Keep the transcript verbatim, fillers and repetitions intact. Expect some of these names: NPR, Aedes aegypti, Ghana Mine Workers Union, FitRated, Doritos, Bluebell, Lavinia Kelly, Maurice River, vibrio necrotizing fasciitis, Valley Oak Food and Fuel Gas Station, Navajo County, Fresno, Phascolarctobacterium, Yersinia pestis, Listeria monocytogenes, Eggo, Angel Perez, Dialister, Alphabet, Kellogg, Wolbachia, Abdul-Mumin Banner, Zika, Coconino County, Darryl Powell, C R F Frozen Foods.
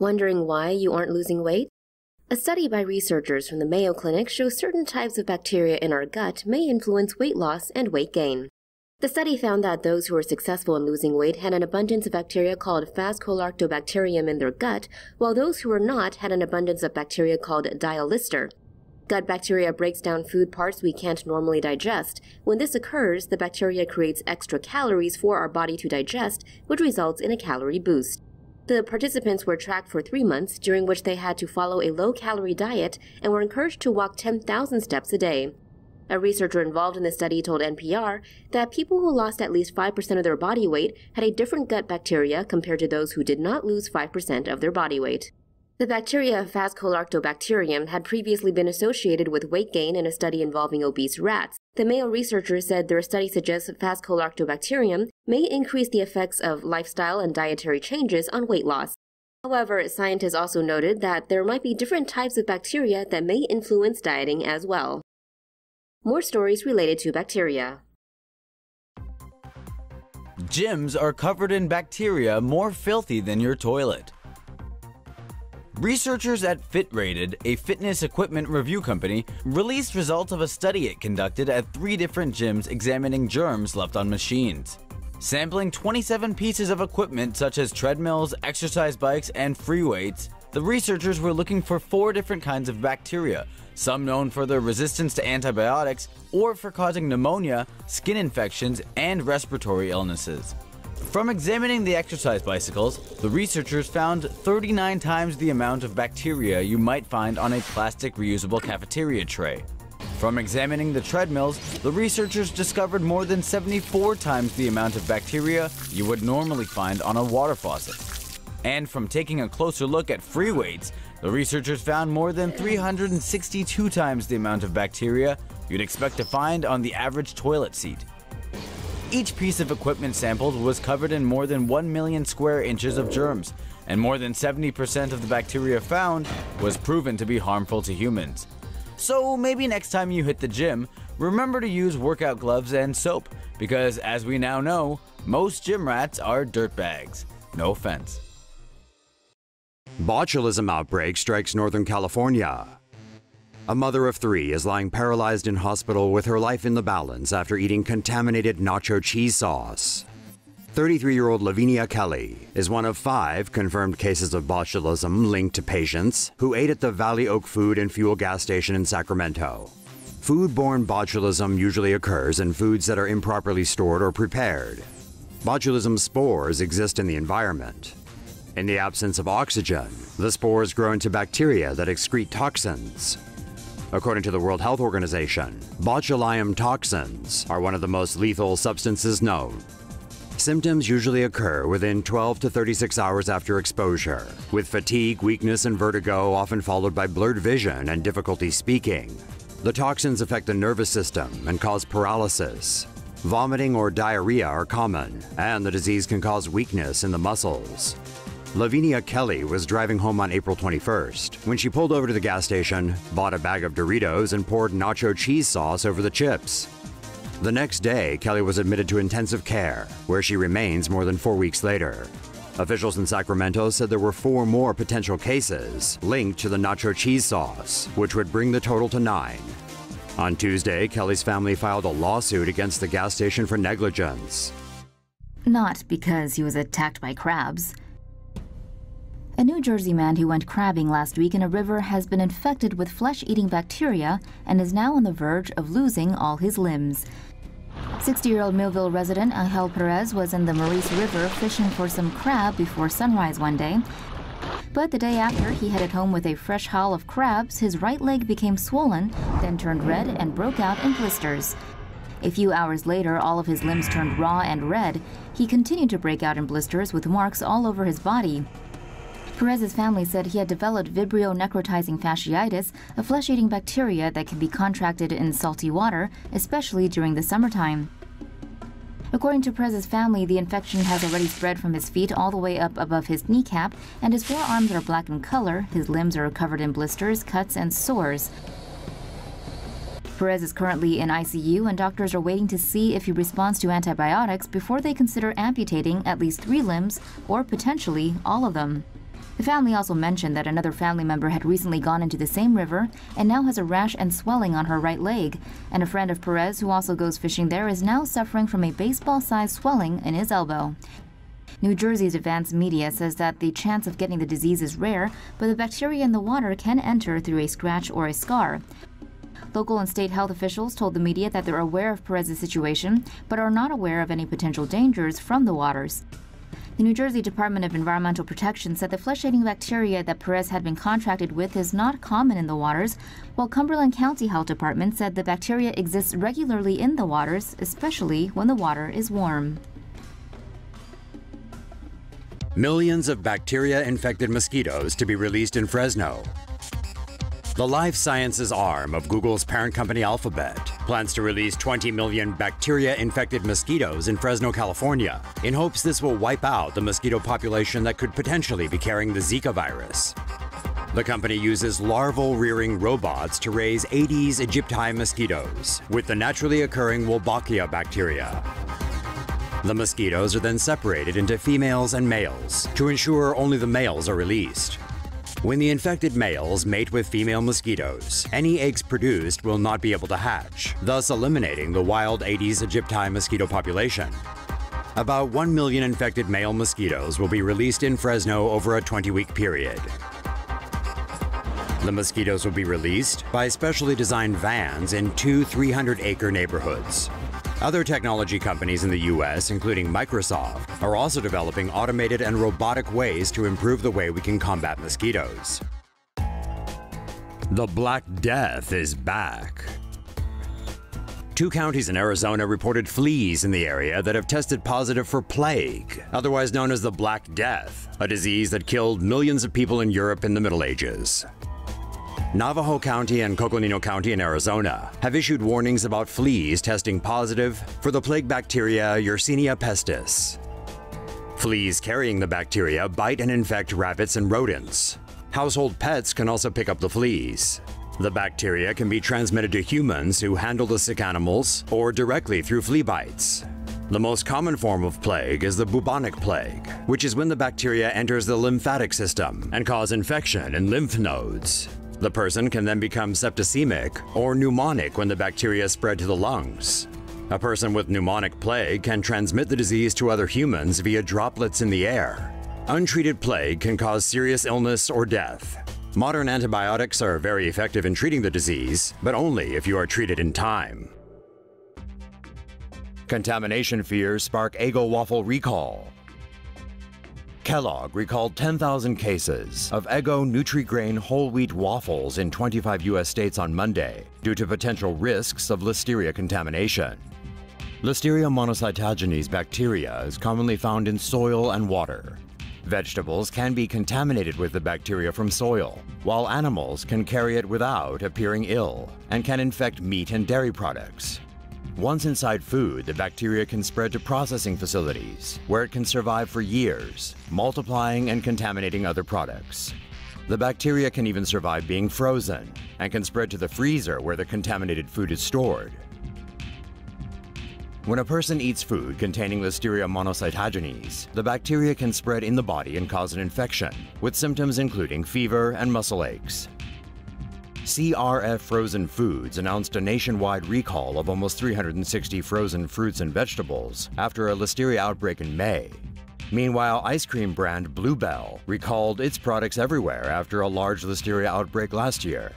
Wondering why you aren't losing weight? A study by researchers from the Mayo Clinic shows certain types of bacteria in our gut may influence weight loss and weight gain. The study found that those who were successful in losing weight had an abundance of bacteria called Phascolarctobacterium in their gut, while those who were not had an abundance of bacteria called Dialister. Gut bacteria breaks down food parts we can't normally digest. When this occurs, the bacteria creates extra calories for our body to digest, which results in a calorie boost. The participants were tracked for three months, during which they had to follow a low-calorie diet and were encouraged to walk ten thousand steps a day. A researcher involved in the study told N P R that people who lost at least five percent of their body weight had a different gut bacteria compared to those who did not lose five percent of their body weight. The bacteria Phascolarctobacterium had previously been associated with weight gain in a study involving obese rats. The Mayo researchers said their study suggests Phascolarctobacterium may increase the effects of lifestyle and dietary changes on weight loss. However, scientists also noted that there might be different types of bacteria that may influence dieting as well. More stories related to bacteria. Gyms are covered in bacteria more filthy than your toilet. Researchers at FitRated, a fitness equipment review company, released results of a study it conducted at three different gyms examining germs left on machines. Sampling twenty-seven pieces of equipment such as treadmills, exercise bikes, and free weights, the researchers were looking for four different kinds of bacteria, some known for their resistance to antibiotics or for causing pneumonia, skin infections, and respiratory illnesses. From examining the exercise bicycles, the researchers found thirty-nine times the amount of bacteria you might find on a plastic reusable cafeteria tray. From examining the treadmills, the researchers discovered more than seventy-four times the amount of bacteria you would normally find on a water faucet. And from taking a closer look at free weights, the researchers found more than three hundred sixty-two times the amount of bacteria you'd expect to find on the average toilet seat. Each piece of equipment sampled was covered in more than one million square inches of germs, and more than seventy percent of the bacteria found was proven to be harmful to humans. So maybe next time you hit the gym, remember to use workout gloves and soap, because as we now know, most gym rats are dirtbags. No offense. Botulism outbreak strikes Northern California. A mother of three is lying paralyzed in hospital with her life in the balance after eating contaminated nacho cheese sauce. thirty-three-year-old Lavinia Kelly is one of five confirmed cases of botulism linked to patients who ate at the Valley Oak Food and Fuel Gas Station in Sacramento. Foodborne botulism usually occurs in foods that are improperly stored or prepared. Botulism spores exist in the environment. In the absence of oxygen, the spores grow into bacteria that excrete toxins. According to the World Health Organization, botulinum toxins are one of the most lethal substances known. Symptoms usually occur within twelve to thirty-six hours after exposure, with fatigue, weakness, and vertigo often followed by blurred vision and difficulty speaking. The toxins affect the nervous system and cause paralysis. Vomiting or diarrhea are common, and the disease can cause weakness in the muscles. Lavinia Kelly was driving home on April twenty-first when she pulled over to the gas station, bought a bag of Doritos, and poured nacho cheese sauce over the chips. The next day, Kelly was admitted to intensive care, where she remains more than four weeks later. Officials in Sacramento said there were four more potential cases linked to the nacho cheese sauce, which would bring the total to nine. On Tuesday, Kelly's family filed a lawsuit against the gas station for negligence. Not because he was attacked by crabs. A New Jersey man who went crabbing last week in a river has been infected with flesh-eating bacteria and is now on the verge of losing all his limbs. sixty-year-old Millville resident Angel Perez was in the Maurice River fishing for some crab before sunrise one day. But the day after he headed home with a fresh haul of crabs, his right leg became swollen, then turned red and broke out in blisters. A few hours later, all of his limbs turned raw and red. He continued to break out in blisters with marks all over his body. Perez's family said he had developed vibrio necrotizing fasciitis, a flesh-eating bacteria that can be contracted in salty water, especially during the summertime. According to Perez's family, the infection has already spread from his feet all the way up above his kneecap, and his forearms are black in color, his limbs are covered in blisters, cuts, and sores. Perez is currently in I C U, and doctors are waiting to see if he responds to antibiotics before they consider amputating at least three limbs, or potentially all of them. The family also mentioned that another family member had recently gone into the same river and now has a rash and swelling on her right leg. And a friend of Perez, who also goes fishing there, is now suffering from a baseball-sized swelling in his elbow. New Jersey's advanced media says that the chance of getting the disease is rare, but the bacteria in the water can enter through a scratch or a scar. Local and state health officials told the media that they're aware of Perez's situation, but are not aware of any potential dangers from the waters. The New Jersey Department of Environmental Protection said the flesh-eating bacteria that Perez had been contracted with is not common in the waters, while Cumberland County Health Department said the bacteria exists regularly in the waters, especially when the water is warm. Millions of bacteria-infected mosquitoes to be released in Fresno. The life sciences arm of Google's parent company Alphabet plans to release twenty million bacteria-infected mosquitoes in Fresno, California, in hopes this will wipe out the mosquito population that could potentially be carrying the Zika virus. The company uses larval-rearing robots to raise Aedes aegypti mosquitoes with the naturally occurring Wolbachia bacteria. The mosquitoes are then separated into females and males to ensure only the males are released. When the infected males mate with female mosquitoes, any eggs produced will not be able to hatch, thus eliminating the wild Aedes aegypti mosquito population. About one million infected male mosquitoes will be released in Fresno over a twenty-week period. The mosquitoes will be released by specially designed vans in two three hundred acre neighborhoods. Other technology companies in the U S, including Microsoft, are also developing automated and robotic ways to improve the way we can combat mosquitoes. The Black Death is back. Two counties in Arizona reported fleas in the area that have tested positive for plague, otherwise known as the Black Death, a disease that killed millions of people in Europe in the Middle Ages. Navajo County and Coconino County in Arizona have issued warnings about fleas testing positive for the plague bacteria Yersinia pestis. Fleas carrying the bacteria bite and infect rabbits and rodents. Household pets can also pick up the fleas. The bacteria can be transmitted to humans who handle the sick animals or directly through flea bites. The most common form of plague is the bubonic plague, which is when the bacteria enters the lymphatic system and cause infection in lymph nodes. The person can then become septicemic or pneumonic when the bacteria spread to the lungs. A person with pneumonic plague can transmit the disease to other humans via droplets in the air. Untreated plague can cause serious illness or death. Modern antibiotics are very effective in treating the disease, but only if you are treated in time. Contamination fears spark Eggo waffle recall. Kellogg recalled ten thousand cases of Eggo Nutri-Grain whole wheat waffles in twenty-five U S states on Monday due to potential risks of Listeria contamination. Listeria monocytogenes bacteria is commonly found in soil and water. Vegetables can be contaminated with the bacteria from soil, while animals can carry it without appearing ill and can infect meat and dairy products. Once inside food, the bacteria can spread to processing facilities, where it can survive for years, multiplying and contaminating other products. The bacteria can even survive being frozen and can spread to the freezer where the contaminated food is stored. When a person eats food containing Listeria monocytogenes, the bacteria can spread in the body and cause an infection, with symptoms including fever and muscle aches. C R F Frozen Foods announced a nationwide recall of almost three hundred sixty frozen fruits and vegetables after a Listeria outbreak in May. Meanwhile, ice cream brand Bluebell recalled its products everywhere after a large Listeria outbreak last year.